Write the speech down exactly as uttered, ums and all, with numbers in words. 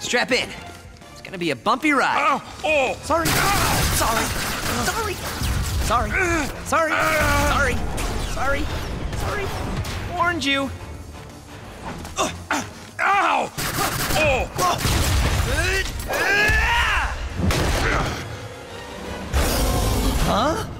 Strap in. It's gonna be a bumpy ride. Uh, oh. Sorry. Uh, Sorry. Uh, Sorry. Sorry. Uh, Sorry. Uh, Sorry. Sorry. Sorry. Warned you. Uh, uh, ow! Oh! Uh, uh, uh, huh?